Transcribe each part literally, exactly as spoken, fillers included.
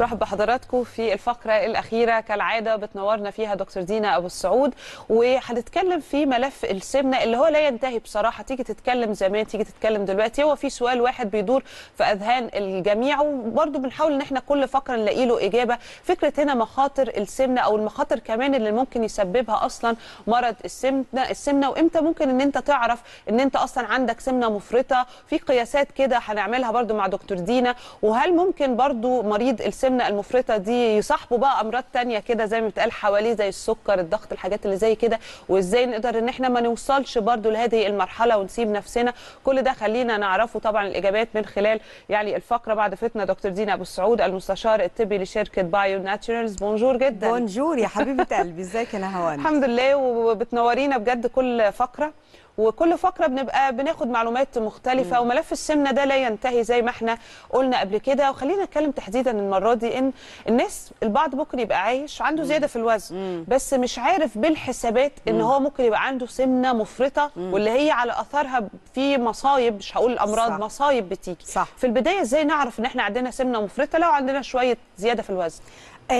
رحب بحضراتكم في الفقرة الأخيرة كالعادة بتنورنا فيها دكتور دينا أبو السعود، وهنتكلم في ملف السمنة اللي هو لا ينتهي بصراحة. تيجي تتكلم زمان، تيجي تتكلم دلوقتي، هو في سؤال واحد بيدور في أذهان الجميع، وبرضه بنحاول إن احنا كل فقرة نلاقي له إجابة. فكرة هنا مخاطر السمنة أو المخاطر كمان اللي ممكن يسببها أصلا مرض السمنة السمنة وإمتى ممكن إن أنت تعرف إن أنت أصلا عندك سمنة مفرطة، في قياسات كده هنعملها برضه مع دكتور دينا. وهل ممكن برضه مريض السمنه المفرطه دي يصاحبه بقى امراض ثانيه كده زي ما بيتقال حواليه، زي السكر، الضغط، الحاجات اللي زي كده، وازاي نقدر ان احنا ما نوصلش برضو لهذه المرحله ونسيب نفسنا؟ كل ده خلينا نعرفه طبعا الاجابات من خلال يعني الفقره بعد فتنا دكتور دينا ابو السعود المستشار الطبي لشركه بايو ناتشرالز. بونجور جدا. بونجور يا حبيبه قلبي، ازيك يا نهوان؟ الحمد لله، وبتنورينا بجد كل فقره، وكل فقره بنبقى بناخد معلومات مختلفه. مم. وملف السمنه ده لا ينتهي زي ما احنا قلنا قبل كده. وخلينا نتكلم تحديدا المره دي ان الناس البعض ممكن يبقى عايش عنده مم. زياده في الوزن، مم. بس مش عارف بالحسابات ان مم. هو ممكن يبقى عنده سمنه مفرطه، مم. واللي هي على اثرها في مصايب، مش هقول امراض، صح. مصايب بتيجي. صح. في البدايه ازاي نعرف ان احنا عندنا سمنه مفرطه لو عندنا شويه زياده في الوزن؟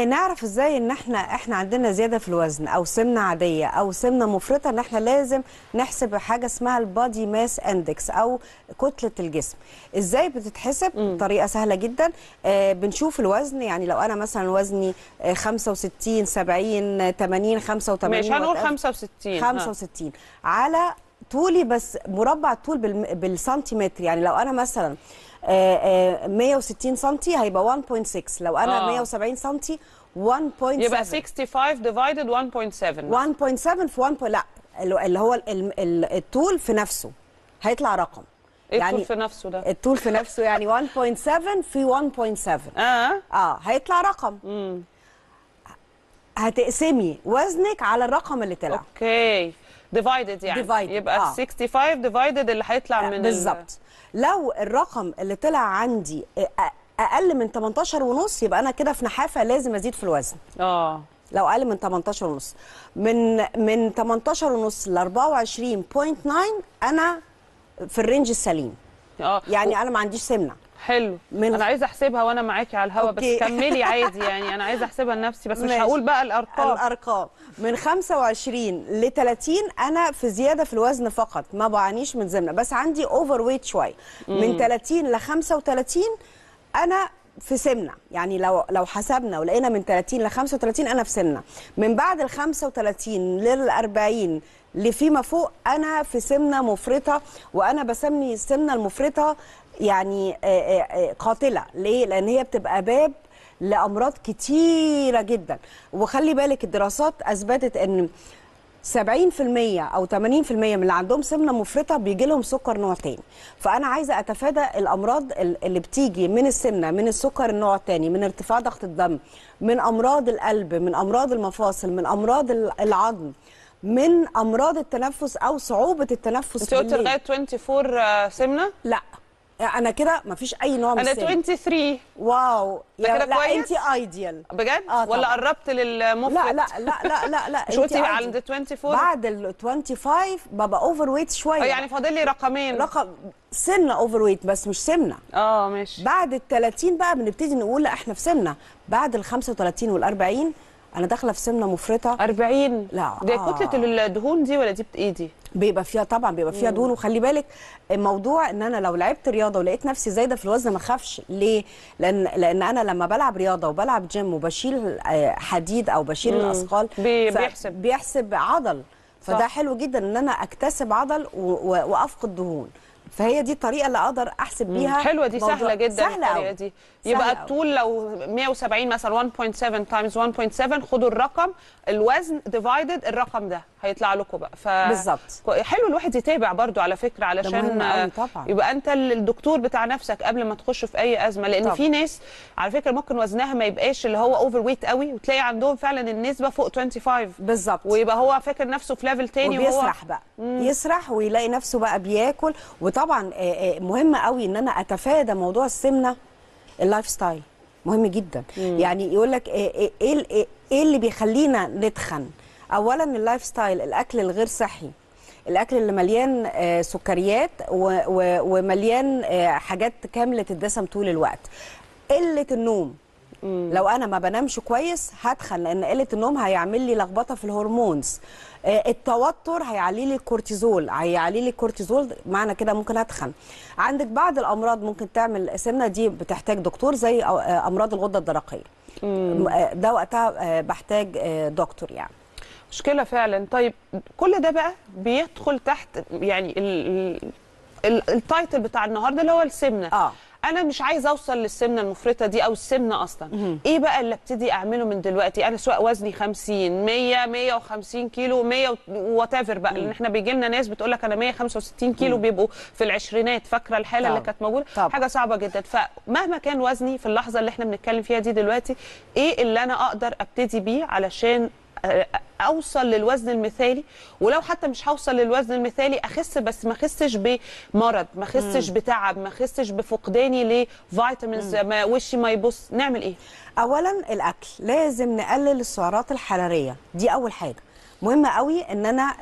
نعرف ازاي ان احنا احنا عندنا زياده في الوزن او سمنه عاديه او سمنه مفرطه؟ ان احنا لازم نحسب حاجه اسمها البادي ماس اندكس او كتله الجسم. ازاي بتتحسب؟ بطريقه سهله جدا. آه بنشوف الوزن، يعني لو انا مثلا وزني آه خمسة وستين سبعين ثمانين خمسة وثمانين، مش هنقول خمسة وستين خمسة وستين ها. على طولي بس مربع الطول بالسنتيمتر، يعني لو انا مثلا مية وستين سنتي هيبقى واحد فاصلة ستة، لو انا آه. مية وسبعين سنتي واحد فاصلة سبعة يبقى خمسة وستين ديفايدد واحد فاصلة سبعة واحد فاصلة سبعة في واحد. لا، اللي هو الطول في نفسه هيطلع رقم. إيه يعني الطول في نفسه ده؟ الطول في نفسه يعني واحد فاصلة سبعة في واحد فاصلة سبعة اه اه هيطلع رقم. امم هتقسمي وزنك على الرقم اللي طلع. اوكي، ديفايدد يعني divided. يبقى آه. خمسة وستين ديفايدد اللي هيطلع من بالظبط. لو الرقم اللي طلع عندي اقل من تمنتاشر ونص يبقى انا كده في نحافه، لازم ازيد في الوزن. اه لو اقل من تمنتاشر ونص، من من تمنتاشر ونص ل اربعة وعشرين فاصلة تسعة انا في الرينج السليم. اه يعني انا ما عنديش سمنه. حلو، انا عايزه احسبها وانا معاكي على الهوا، بس كملي عادي، يعني انا عايزه احسبها لنفسي بس مش هقول بقى الارقام. الارقام من خمسة وعشرين ل ثلاثين انا في زياده في الوزن فقط، ما بعانيش من سمنه، بس عندي اوفر ويت شويه. من ثلاثين ل خمسة وثلاثين انا في سمنه، يعني لو لو حسبنا ولقينا من ثلاثين ل خمسة وثلاثين انا في سمنه، من بعد ال خمسة وثلاثين لل اربعين اللي فيما فوق انا في سمنه مفرطه. وانا بسمي السمنه المفرطه يعني قاتله. ليه؟ لان هي بتبقى باب لامراض كتيره جدا. وخلي بالك الدراسات اثبتت ان سبعين في المية او ثمانين في المية من اللي عندهم سمنه مفرطه بيجي لهم سكر نوع تاني. فانا عايزه اتفادى الامراض اللي بتيجي من السمنه، من السكر النوع الثاني، من ارتفاع ضغط الدم، من امراض القلب، من امراض المفاصل، من امراض العظم، من امراض التنفس او صعوبه التنفس. انت قلت لغايه أربعة وعشرين سمنه؟ لا، انا كده مفيش اي نوع من السمنه. انا اتنين وعشرين. واو، يا لا انت ايديال بجد؟ آه ولا قربت للمفرط؟ لا لا لا لا لا لا مش قلتي عند أربعة وعشرين؟ بعد ال خمسة وعشرين ببقى اوفر ويت شويه. يعني فاضل لي رقمين، رقم سنه اوفر ويت بس مش سمنه. اه ماشي. بعد ال ثلاثين بقى بنبتدي نقول لا احنا في سمنه. بعد ال خمسة وثلاثين وال اربعين انا داخله في سمنه مفرطه. اربعين لا دي آه. كتله الدهون دي ولا دي ايه دي؟ بيبقى فيها طبعا، بيبقى فيها دهون. وخلي بالك موضوع ان انا لو لعبت رياضه ولقيت نفسي زايده في الوزن ما اخافش. ليه؟ لان لان انا لما بلعب رياضه وبلعب جيم وبشيل حديد او بشيل مم. الاثقال بيحسب بيحسب عضل. فده صح. حلو جدا ان انا اكتسب عضل وافقد دهون. فهي دي الطريقه اللي اقدر احسب بيها. حلوه دي، سهله جدا. سهلة الطريقه دي. يبقى الطول لو مية وسبعين مثلا واحد فاصلة سبعة تايمز واحد فاصلة سبعة، خدوا الرقم الوزن ديفايدد الرقم ده هيطلع لكم بقى. ف بالظبط. حلو الواحد يتابع برضو على فكره، علشان يبقى انت الدكتور بتاع نفسك قبل ما تخش في اي ازمه. لان طبعا. في ناس على فكره ممكن وزنها ما يبقاش اللي هو اوفر ويت قوي، وتلاقي عندهم فعلا النسبه فوق خمسة وعشرين بالظبط، ويبقى هو فاكر نفسه في ليفل تاني وبيسرح بقى. مم. يسرح ويلاقي نفسه بقى بياكل. وطبعا مهم قوي ان انا اتفادى موضوع السمنه. اللايف ستايل مهم جدا. مم. يعني يقول لك ايه ايه ايه اللي بيخلينا نتخن؟ اولا اللايف ستايل، الاكل الغير صحي، الاكل اللي مليان سكريات ومليان حاجات كامله الدسم طول الوقت، قله النوم. مم. لو انا ما بنامش كويس هتخن، لان قله النوم هيعمل لي لخبطه في الهرمونز. التوتر هيعلي لي الكورتيزول، هيعلي لي الكورتيزول معنى كده ممكن اتخن. عندك بعض الامراض ممكن تعمل سمنه دي بتحتاج دكتور، زي امراض الغده الدرقيه مم. ده وقتها بحتاج دكتور يعني. مشكله فعلا. طيب كل ده بقى بيدخل تحت يعني التايتل بتاع النهارده اللي هو السمنه. اه انا مش عايزه اوصل للسمنه المفرطه دي او السمنه اصلا. مم. ايه بقى اللي ابتدي اعمله من دلوقتي؟ انا سواء وزني خمسين مية مية وخمسين كيلو مية وات ايفر بقى، لان احنا بيجي لنا ناس بتقول لك انا مية وخمسة وستين كيلو، مم. بيبقوا في العشرينات. فاكره الحاله طب. اللي كانت موجوده طب. حاجه صعبه جدا. فمهما كان وزني في اللحظه اللي احنا بنتكلم فيها دي دلوقتي، ايه اللي انا اقدر ابتدي بيه علشان اوصل للوزن المثالي؟ ولو حتى مش هوصل للوزن المثالي اخس، بس ما اخسش بمرض، ما اخسش بتعب، ما اخسش بفقداني لفيتامينز، ما وشي ما يبص. نعمل ايه؟ اولا الاكل لازم نقلل السعرات الحراريه، دي اول حاجه مهمه قوي، ان انا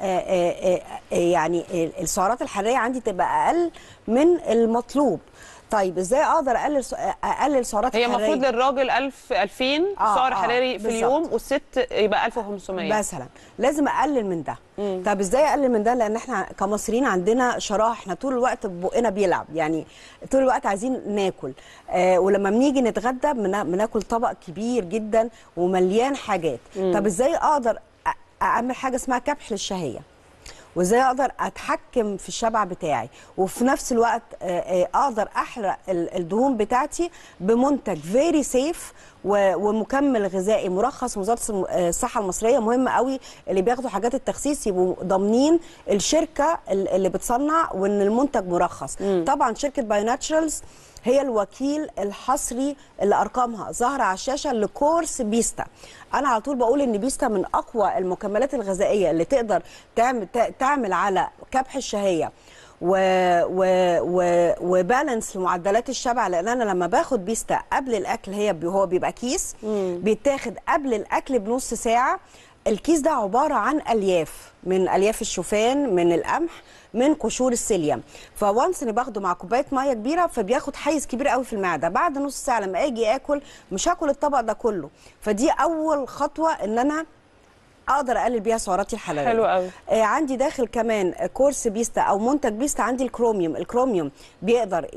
يعني السعرات الحراريه عندي تبقى اقل من المطلوب. طيب ازاي اقدر اقلل اقلل سعرات هي حراريه؟ هي المفروض للراجل ألف ألفين آه سعر آه حراري في اليوم، والست يبقى ألف وخمسمية مثلا، لازم اقلل من ده. مم. طب ازاي اقلل من ده؟ لان احنا كمصريين عندنا شراهه، احنا طول الوقت بقنا بيلعب، يعني طول الوقت عايزين ناكل، آه ولما بنيجي نتغدى بناكل طبق كبير جدا ومليان حاجات. مم. طب ازاي اقدر اعمل حاجه اسمها كبح للشهيه، وازاي اقدر اتحكم في الشبع بتاعي، وفي نفس الوقت اقدر احرق الدهون بتاعتي بمنتج فيري سيف ومكمل غذائي مرخص من وزاره الصحه المصريه. مهم قوي اللي بياخدوا حاجات التخسيس يبقوا ضامنين الشركه اللي بتصنع وان المنتج مرخص. مم. طبعا شركه بايو ناتشرالز هي الوكيل الحصري اللي ارقامها ظاهره على الشاشه لكورس بيستا. انا على طول بقول ان بيستا من اقوى المكملات الغذائيه اللي تقدر تعمل تعمل على كبح الشهيه و و و وبالانس لمعدلات الشبع، لان انا لما باخد بيستا قبل الاكل، هي هو بيبقى كيس مم. بيتاخد قبل الاكل بنص ساعه. الكيس ده عباره عن الياف، من الياف الشوفان، من القمح، من قشور السيليوم. فوانس اني باخده مع كوبايه ميه كبيره، فبياخد حيز كبير قوي في المعده. بعد نص ساعه لما اجي اكل مش هاكل الطبق ده كله، فدي اول خطوه ان انا اقدر اقلل بيها سعراتي الحراريه. حلو قوي. آه عندي داخل كمان كورس بيستا او منتج بيستا، عندي الكروميوم. الكروميوم بيقدر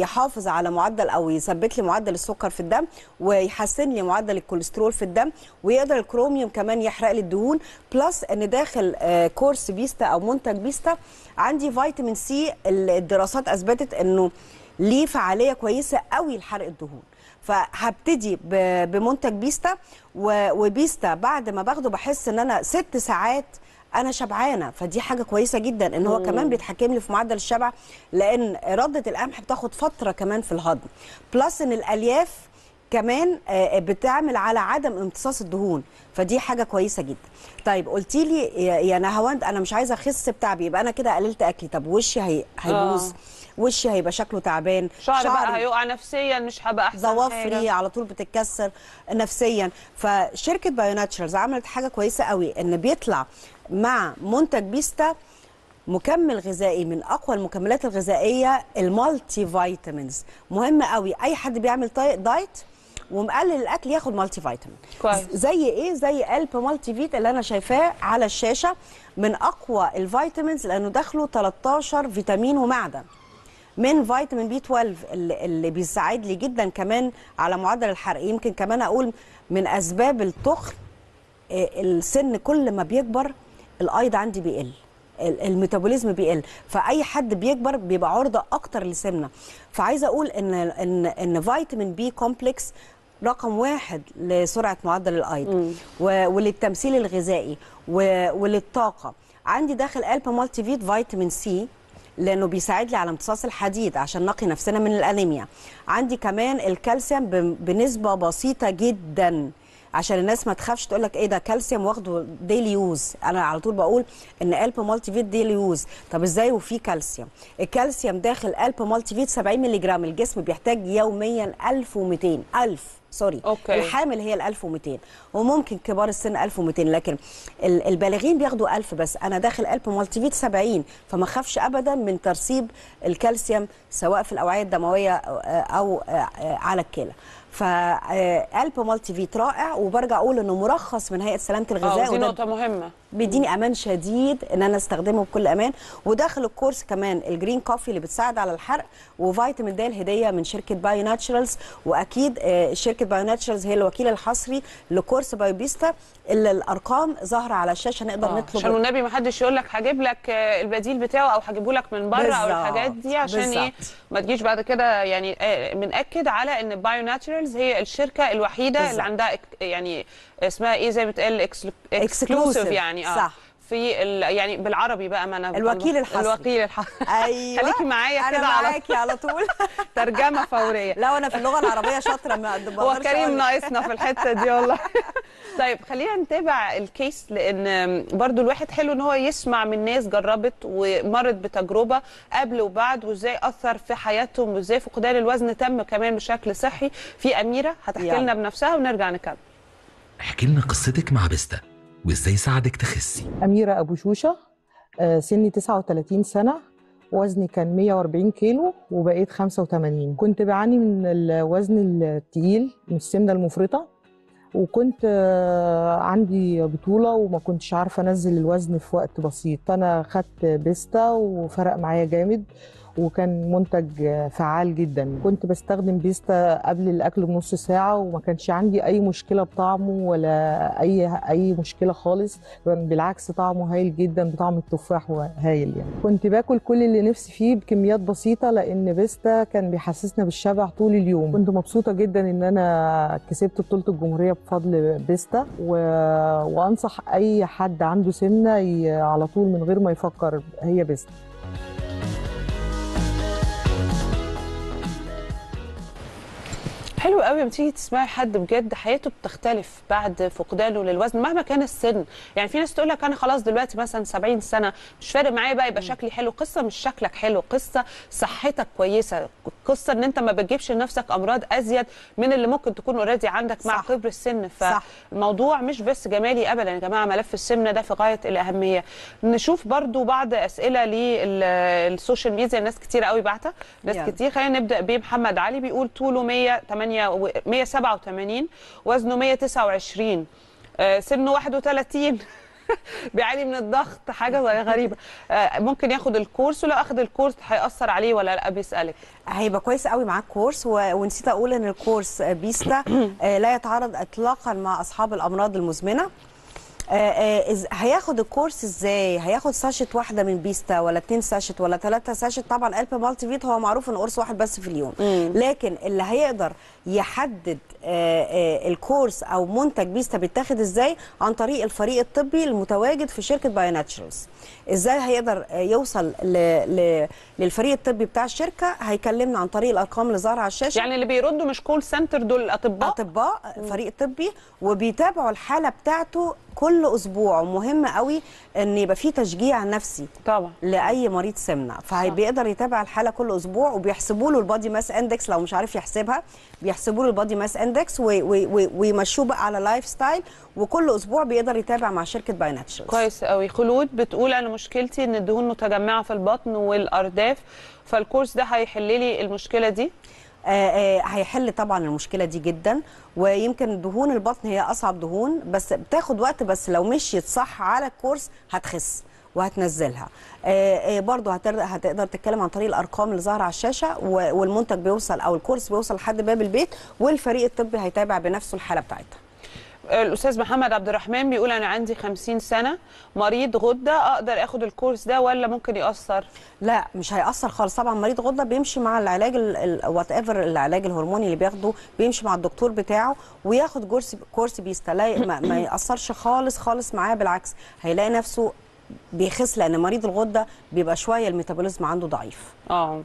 يحافظ على معدل او يثبت لي معدل السكر في الدم، ويحسن لي معدل الكوليسترول في الدم، ويقدر الكروميوم كمان يحرق لي الدهون. بلس ان داخل آه كورس بيستا او منتج بيستا عندي فيتامين سي، الدراسات اثبتت انه ليه فعاليه كويسه قوي لحرق الدهون. فهبتدي بمنتج بيستا، وبيستا بعد ما باخده بحس ان انا ست ساعات انا شبعانه، فدي حاجه كويسه جدا ان هو مم. كمان بيتحكم لي في معدل الشبع، لان رده القمح بتاخد فتره كمان في الهضم. بلس ان الالياف كمان بتعمل على عدم امتصاص الدهون، فدي حاجه كويسه جدا. طيب قلتي لي يا نهاوند انا مش عايزه اخس بتعبي، يبقى انا كده قللت اكلي. طب وشي هيبوظ، آه. وشي هيبقى شكله تعبان، شعري بقى هيقع نفسيا، مش هبقى احسن حاجه، ضوافري على طول بتتكسر نفسيا. فشركه بايو ناتشرالز عملت حاجه كويسه قوي، ان بيطلع مع منتج بيستا مكمل غذائي من اقوى المكملات الغذائيه، المالتي فيتامينز. مهم قوي اي حد بيعمل دايت ومقلل الاكل ياخد مالتي فيتامين. كويس. زي ايه؟ زي ألبا مالتي فيت اللي انا شايفاه على الشاشه، من اقوى الفيتامينز، لانه داخله تلتاشر فيتامين ومعدن، من فيتامين بي اتناشر اللي بيساعد لي جدا كمان على معدل الحرق. يمكن كمان اقول من اسباب التخن السن، كل ما بيكبر الايض عندي بيقل، الميتابوليزم بيقل، فاي حد بيكبر بيبقى عرضه اكتر للسمنه. فعايزه اقول ان ان ان فيتامين بي كومبلكس رقم واحد لسرعه معدل الايض وللتمثيل الغذائي وللطاقه. عندي داخل ألبا مالتي فيت فيتامين سي، لانه بيساعد لي على امتصاص الحديد عشان نقي نفسنا من الانيميا. عندي كمان الكالسيوم بنسبه بسيطه جدا، عشان الناس ما تخافش تقول لك ايه ده كالسيوم واخده ديلي يوز. انا على طول بقول ان ألبا مالتي فيت ديلي يوز. طب ازاي وفي كالسيوم؟ الكالسيوم داخل ألبا مالتي فيت سبعين مللي جرام، الجسم بيحتاج يوميا ألف ومئتين ألف سوري أوكي. الحامل هي ال ألف ومئتين، وممكن كبار السن ألف ومئتين، لكن البالغين بياخدوا ألف بس. انا داخل ألبا مالتي فيت سبعين، فما اخافش ابدا من ترسيب الكالسيوم سواء في الاوعيه الدمويه او على الكلى. فألبا مالتي فيت رائع، وبرجع اقول انه مرخص من هيئه سلامه الغذاء، ودي نقطه مهمه، بيديني امان شديد ان انا استخدمه بكل امان. وداخل الكورس كمان الجرين كوفي اللي بتساعد على الحرق، وفيتامين د الهديه من شركه بايو ناتشرالز، واكيد شركه بايو ناتشرالز هي الوكيل الحصري لكورس بايو بيستا اللي الارقام ظاهره على الشاشه، نقدر آه. نطلب عشان النبي ما حدش يقول لك هجيب لك البديل بتاعه او هجيبه لك من بره او الحاجات دي، عشان ايه ما تجيش بعد كده يعني. بنأكد على ان بايو ناتشرالز هي الشركه الوحيده بالزبط. اللي عندها يعني اسمها ايه زي ما بتقال اكسكلوسيف يعني اه صح. في يعني بالعربي بقى ما انا الوكيل الحصري الوكيل الحصري ايوه خليكي معايا كده على معاكي على طول ترجمه فوريه. لا انا في اللغه العربيه شاطره، ما هو كريم ناقصنا في الحته دي والله. طيب خلينا نتابع الكيس، لان برضو الواحد حلو ان هو يسمع من ناس جربت ومرت بتجربه قبل وبعد، وازاي اثر في حياتهم، وازاي فقدان الوزن تم كمان بشكل صحي. في اميره هتحكي لنا بنفسها ونرجع نكمل. احكي لنا قصتك مع بيستا وازاي ساعدك تخسي. أميرة أبو شوشة، سني تسعة وثلاثين سنة، وزني كان مية وأربعين كيلو وبقيت خمسة وثمانين. كنت بعاني من الوزن الثقيل من السمنة المفرطة، وكنت عندي بطولة وما كنتش عارفة أنزل الوزن في وقت بسيط. فأنا خدت بيستا وفرق معايا جامد، وكان منتج فعال جدا. كنت بستخدم بيستا قبل الاكل بنص ساعه، وما كانش عندي اي مشكله بطعمه ولا اي اي مشكله خالص، بالعكس طعمه هايل جدا، بطعم التفاح هايل يعني. كنت باكل كل اللي نفسي فيه بكميات بسيطه، لان بيستا كان بيحسسنا بالشبع طول اليوم. كنت مبسوطه جدا ان انا كسبت بطوله الجمهوريه بفضل بيستا، و... وانصح اي حد عنده سمنه ي... على طول من غير ما يفكر، هي بيستا. حلو قوي لما تيجي تسمعي حد بجد حياته بتختلف بعد فقدانه للوزن مهما كان السن. يعني في ناس تقول لك انا خلاص دلوقتي مثلا سبعين سنه مش فارق معايا بقى يبقى شكلي حلو. قصه مش شكلك حلو، قصه صحتك كويسه، قصه ان انت ما بتجيبش لنفسك امراض ازيد من اللي ممكن تكون اوريدي عندك مع كبر السن. فالموضوع مش بس جمالي ابدا يا جماعه، ملف السمنه ده في غايه الاهميه. نشوف برضو بعض اسئله للسوشيال ميديا، ناس كتير قوي بعتها، ناس يعني. كتير. خلينا نبدا بيه. محمد علي بيقول طوله مية وثمانية وسبعة وثمانين، وزنه مية وتسعة وعشرين، سنه واحد وثلاثين، بيعاني من الضغط، حاجه غريبه. ممكن ياخد الكورس؟ ولو اخد الكورس هيأثر عليه ولا لا؟ بيسألك. هيبقى كويس قوي معاك كورس. ونسيت اقول ان الكورس بيستا لا يتعارض اطلاقا مع اصحاب الامراض المزمنه. هياخد الكورس ازاي؟ هياخد ساشت واحده من بيستا ولا اتنين ساشت ولا ثلاثه ساشت؟ طبعا ألبا مالتي فيت هو معروف انه قرص واحد بس في اليوم، مم. لكن اللي هيقدر يحدد الكورس او منتج بيستا بيتاخد ازاي عن طريق الفريق الطبي المتواجد في شركه بايو ناتشرالز. ازاي هيقدر يوصل للفريق الطبي بتاع الشركه؟ هيكلمنا عن طريق الارقام اللي ظاهره على الشاشه. يعني اللي بيردوا مش كول سنتر، دول الاطباء، اطباء فريق طبي، وبيتابعوا الحاله بتاعته كل اسبوع. ومهم قوي ان يبقى في تشجيع نفسي طبعا لاي مريض سمنه، فبيقدر يتابع الحاله كل اسبوع، وبيحسبوا له البادي ماس اندكس لو مش عارف يحسبها، بيحسبوا له البادي ماس اندكس ويمشوه بقى على لايف ستايل، وكل اسبوع بيقدر يتابع مع شركه بايو ناتشرالز. كويس قوي. خلود بتقول انا مشكلتي ان الدهون متجمعه في البطن والارداف، فالكورس ده هيحل لي المشكله دي؟ آه آه هيحل طبعا المشكله دي جدا. ويمكن دهون البطن هي اصعب دهون، بس بتاخد وقت، بس لو مشيت صح على الكورس هتخس وهتنزلها. آه آه برضه هتقدر تتكلم عن طريق الارقام اللي ظاهره على الشاشه، والمنتج بيوصل او الكورس بيوصل لحد باب البيت، والفريق الطبي هيتابع بنفسه الحاله بتاعتها. الاستاذ محمد عبد الرحمن بيقول انا عندي خمسين سنه، مريض غده، اقدر اخد الكورس ده ولا ممكن ياثر؟ لا مش هياثر خالص. طبعا مريض غده بيمشي مع العلاج وات ايفر العلاج الهرموني اللي بياخده، بيمشي مع الدكتور بتاعه وياخد كورس كورس بيستا، ما, ما ياثرش خالص خالص معاه، بالعكس هيلاقي نفسه بيخس، لان مريض الغده بيبقى شويه الميتابوليزم عنده ضعيف. اه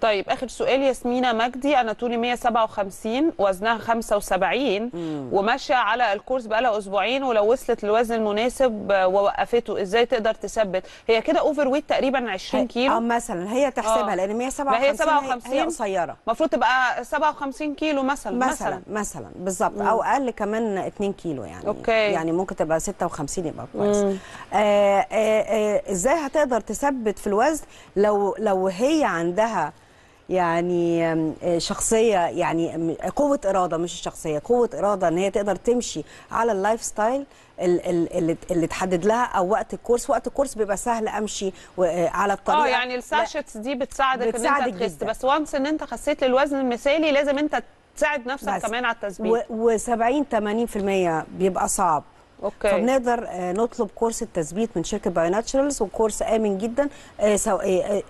طيب اخر سؤال، ياسمينه مجدي، انا طولي مية وسبعة وخمسين، وزنها خمسة وسبعين، وماشيه على الكورس بقالها اسبوعين، ولو وصلت للوزن المناسب ووقفته ازاي تقدر تثبت؟ هي كده اوفر ويت تقريبا عشرين كيلو اه مثلا، هي تحسبها آه. لان مية وسبعة وخمسين هي قصيره، المفروض تبقى سبعة وخمسين كيلو مثلا مثلا مثلا بالظبط، او اقل كمان اتنين كيلو يعني. أوكي. يعني ممكن تبقى ستة وخمسين، يبقى كويس. ازاي هتقدر تثبت في الوزن لو لو هي عندها يعني شخصيه، يعني قوه اراده، مش الشخصيه، قوه اراده ان هي تقدر تمشي على اللايف ستايل اللي اللي تحدد لها، او وقت الكورس. وقت الكورس بيبقى سهل امشي على الطريقه. اه يعني الساشيتس دي بتساعدك ان انت تخس، بس وانس ان انت خسيت للوزن المثالي لازم انت تساعد نفسك كمان على التثبيت. وسبعين ثمانين بالمية بيبقى صعب. اوكي. فبنقدر نطلب كورس التثبيت من شركه بايو ناتشرالز، وكورس امن جدا.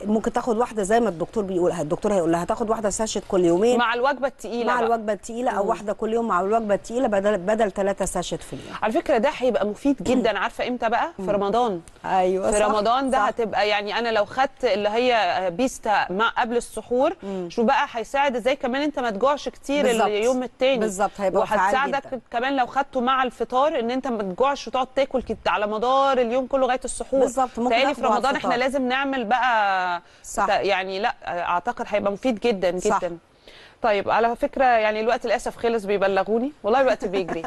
ممكن تاخد واحده زي ما الدكتور بيقولها، الدكتور هيقول لها تاخد واحده ساشيت كل يومين مع الوجبه الثقيله، مع الوجبه الثقيله او واحده كل يوم مع الوجبه الثقيله، بدل بدل ثلاثه ساشيت في اليوم. على فكره ده هيبقى مفيد جدا. عارفه امتى بقى؟ في رمضان. ايوه، في صح رمضان ده صح. هتبقى يعني انا لو خدت اللي هي بيستا مع قبل السحور، مم. شو بقى هيساعد ازاي كمان انت ما تجوعش كتير بالزبط. اليوم الثاني بالظبط هيبقى وهتساعدك كمان لو خدته مع الفطار ان انت ما تجوعش وتقعد تاكل على مدار اليوم كله لغايه السحور. بالظبط، ممكن في رمضان احنا لازم نعمل بقى صح. يعني لا اعتقد هيبقى مفيد جدا جدا صح. طيب على فكره يعني الوقت للاسف خلص، بيبلغوني والله الوقت بيجري.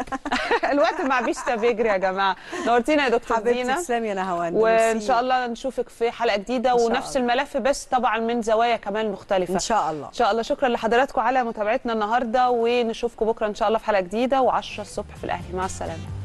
الوقت مع بيستا بيجري يا جماعه. نورتينا يا دكتور دينا، حبيبتي تسلمي. انا هوان، وان شاء الله نشوفك في حلقه جديده ونفس الملف بس طبعا من زوايا كمان مختلفه ان شاء الله. ان شاء الله. شكرا لحضراتكم على متابعتنا النهارده، ونشوفكم بكره ان شاء الله في حلقه جديده وعشرة الصبح في الأهلي. مع السلامه.